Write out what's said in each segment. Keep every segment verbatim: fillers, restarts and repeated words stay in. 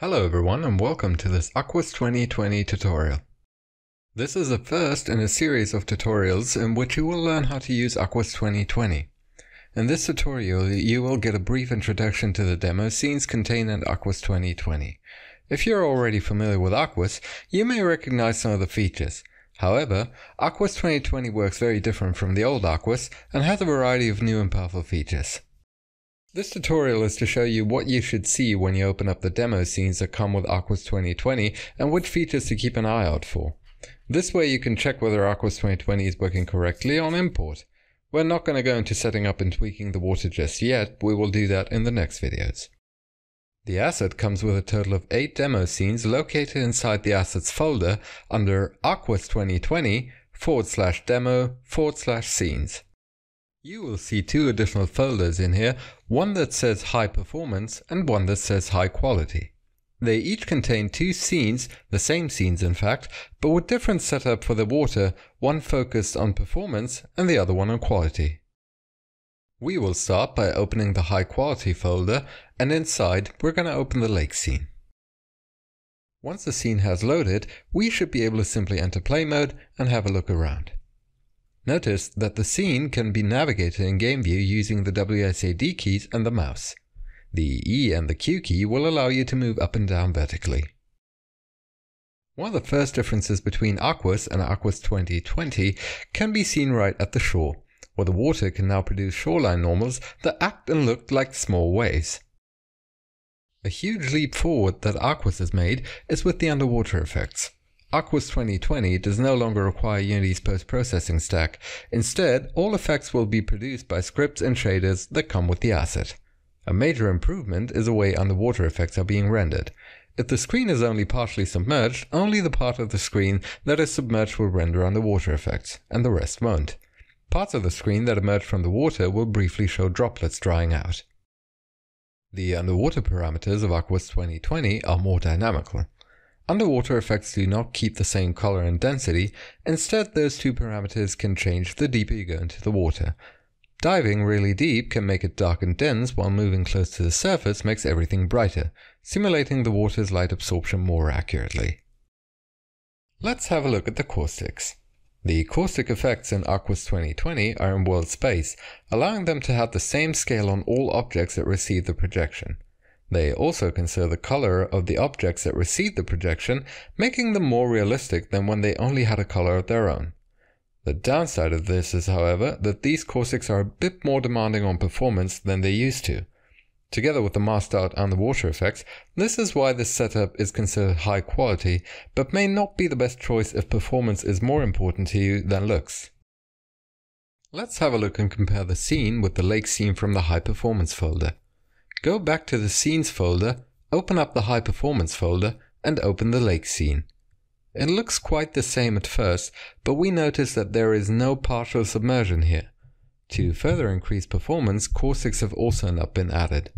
Hello everyone and welcome to this Aquas twenty twenty tutorial. This is the first in a series of tutorials in which you will learn how to use Aquas twenty twenty. In this tutorial you will get a brief introduction to the demo scenes contained in Aquas twenty twenty. If you're already familiar with Aquas, you may recognize some of the features. However, Aquas twenty twenty works very different from the old Aquas and has a variety of new and powerful features. This tutorial is to show you what you should see when you open up the demo scenes that come with Aquas twenty twenty and which features to keep an eye out for. This way you can check whether Aquas twenty twenty is working correctly on import. We're not going to go into setting up and tweaking the water just yet, we will do that in the next videos. The asset comes with a total of eight demo scenes located inside the assets folder under Aquas twenty twenty forward slash demo forward slash scenes. You will see two additional folders in here, one that says high performance and one that says high quality. They each contain two scenes, the same scenes in fact, but with different setup for the water, one focused on performance and the other one on quality. We will start by opening the high quality folder, and inside we're going to open the lake scene. Once the scene has loaded, we should be able to simply enter play mode and have a look around. Notice that the scene can be navigated in game view using the W S A D keys and the mouse. The E and the Q key will allow you to move up and down vertically. One of the first differences between Aquas and Aquas twenty twenty can be seen right at the shore, where the water can now produce shoreline normals that act and look like small waves. A huge leap forward that Aquas has made is with the underwater effects. Aquas twenty twenty does no longer require Unity's post-processing stack. Instead, all effects will be produced by scripts and shaders that come with the asset. A major improvement is the way underwater effects are being rendered. If the screen is only partially submerged, only the part of the screen that is submerged will render underwater effects, and the rest won't. Parts of the screen that emerge from the water will briefly show droplets drying out. The underwater parameters of Aquas twenty twenty are more dynamical. Underwater effects do not keep the same color and density, instead those two parameters can change the deeper you go into the water. Diving really deep can make it dark and dense, while moving close to the surface makes everything brighter, simulating the water's light absorption more accurately. Let's have a look at the Corsics. The Corsic effects in Aquas twenty twenty are in world space, allowing them to have the same scale on all objects that receive the projection. They also consider the color of the objects that received the projection, making them more realistic than when they only had a color of their own. The downside of this is, however, that these Corsics are a bit more demanding on performance than they used to. Together with the masked out underwater effects, this is why this setup is considered high quality, but may not be the best choice if performance is more important to you than looks. Let's have a look and compare the scene with the lake scene from the high performance folder. Go back to the Scenes folder, open up the High Performance folder, and open the Lake scene. It looks quite the same at first, but we notice that there is no partial submersion here. To further increase performance, Corsics have also not been added.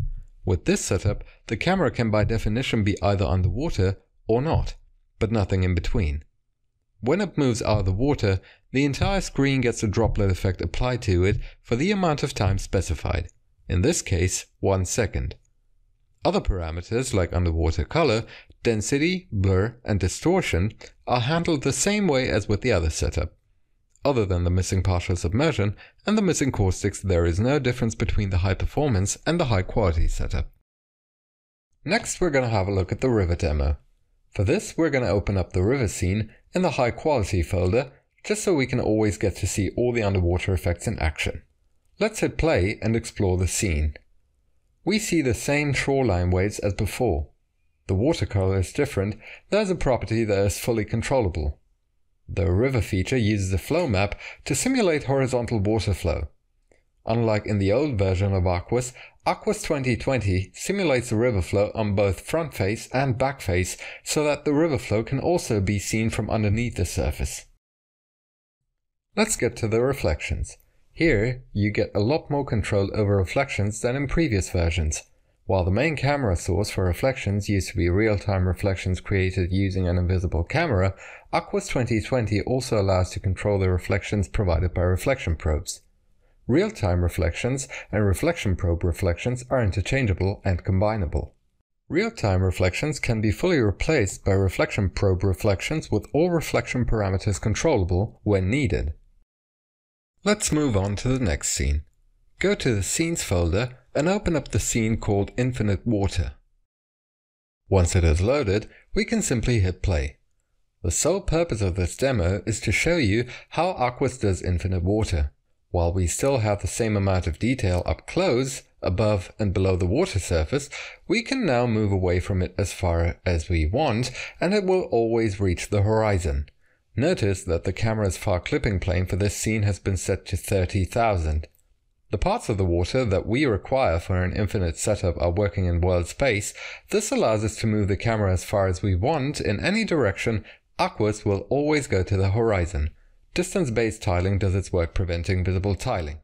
With this setup, the camera can by definition be either underwater or not, but nothing in between. When it moves out of the water, the entire screen gets a droplet effect applied to it for the amount of time specified. In this case, one second. Other parameters like underwater color, density, blur, and distortion are handled the same way as with the other setup. Other than the missing partial submersion and the missing Corsics, there is no difference between the high performance and the high quality setup. Next, we're going to have a look at the river demo. For this, we're going to open up the river scene in the high quality folder, just so we can always get to see all the underwater effects in action. Let's hit play and explore the scene. We see the same shoreline waves as before. The water color is different, there's a property that is fully controllable. The river feature uses a flow map to simulate horizontal water flow. Unlike in the old version of Aquas, Aquas twenty twenty simulates the river flow on both front face and back face so that the river flow can also be seen from underneath the surface. Let's get to the reflections. Here, you get a lot more control over reflections than in previous versions. While the main camera source for reflections used to be real-time reflections created using an invisible camera, Aquas twenty twenty also allows to control the reflections provided by reflection probes. Real-time reflections and reflection probe reflections are interchangeable and combinable. Real-time reflections can be fully replaced by reflection probe reflections with all reflection parameters controllable when needed. Let's move on to the next scene. Go to the Scenes folder and open up the scene called Infinite Water. Once it is loaded, we can simply hit play. The sole purpose of this demo is to show you how Aquas does Infinite Water. While we still have the same amount of detail up close, above and below the water surface, we can now move away from it as far as we want, and it will always reach the horizon. Notice that the camera's far clipping plane for this scene has been set to thirty thousand. The parts of the water that we require for an infinite setup are working in world space. This allows us to move the camera as far as we want in any direction. Aquas will always go to the horizon. Distance-based tiling does its work preventing visible tiling.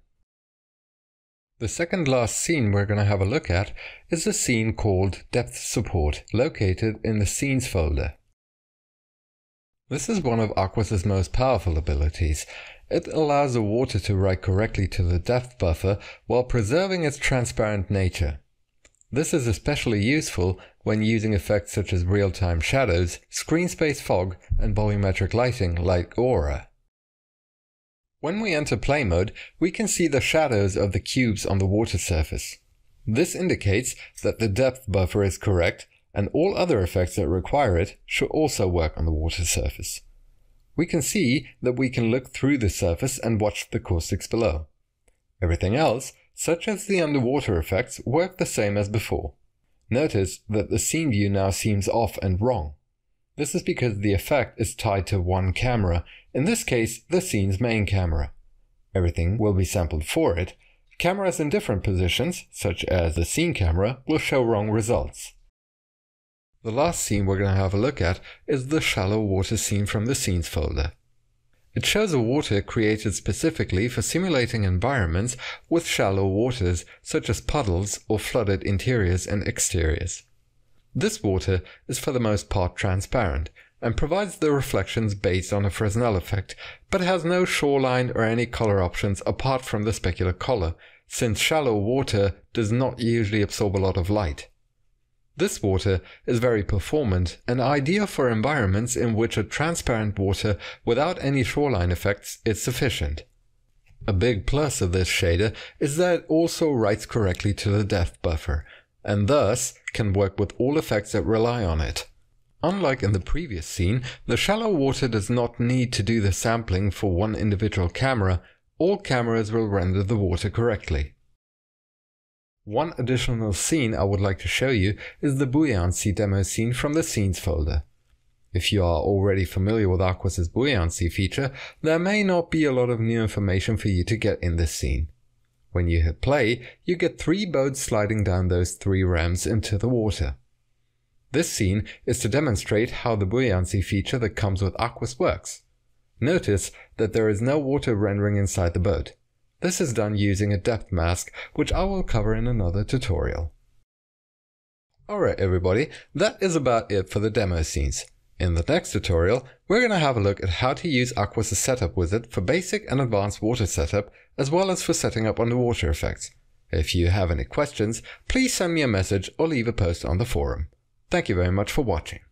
The second last scene we're going to have a look at is a scene called Depth Support, located in the Scenes folder. This is one of Aquas' most powerful abilities. It allows the water to write correctly to the depth buffer while preserving its transparent nature. This is especially useful when using effects such as real-time shadows, screen space fog, and volumetric lighting like Aura. When we enter play mode, we can see the shadows of the cubes on the water surface. This indicates that the depth buffer is correct, and all other effects that require it should also work on the water surface. We can see that we can look through the surface and watch the Corsics below. Everything else, such as the underwater effects, work the same as before. Notice that the scene view now seems off and wrong. This is because the effect is tied to one camera, in this case the scene's main camera. Everything will be sampled for it. Cameras in different positions, such as the scene camera, will show wrong results. The last scene we're going to have a look at is the shallow water scene from the Scenes folder. It shows a water created specifically for simulating environments with shallow waters, such as puddles or flooded interiors and exteriors. This water is for the most part transparent and provides the reflections based on a Fresnel effect, but has no shoreline or any color options apart from the specular color, since shallow water does not usually absorb a lot of light. This water is very performant and ideal for environments in which a transparent water without any shoreline effects is sufficient. A big plus of this shader is that it also writes correctly to the depth buffer, and thus can work with all effects that rely on it. Unlike in the previous scene, the shallow water does not need to do the sampling for one individual camera. All cameras will render the water correctly. One additional scene I would like to show you is the buoyancy demo scene from the Scenes folder. If you are already familiar with Aquas' buoyancy feature, there may not be a lot of new information for you to get in this scene. When you hit play, you get three boats sliding down those three ramps into the water. This scene is to demonstrate how the buoyancy feature that comes with Aquas works. Notice that there is no water rendering inside the boat. This is done using a depth mask, which I will cover in another tutorial. Alright everybody, that is about it for the demo scenes. In the next tutorial, we're going to have a look at how to use Aquas' setup wizard for basic and advanced water setup, as well as for setting up underwater effects. If you have any questions, please send me a message or leave a post on the forum. Thank you very much for watching.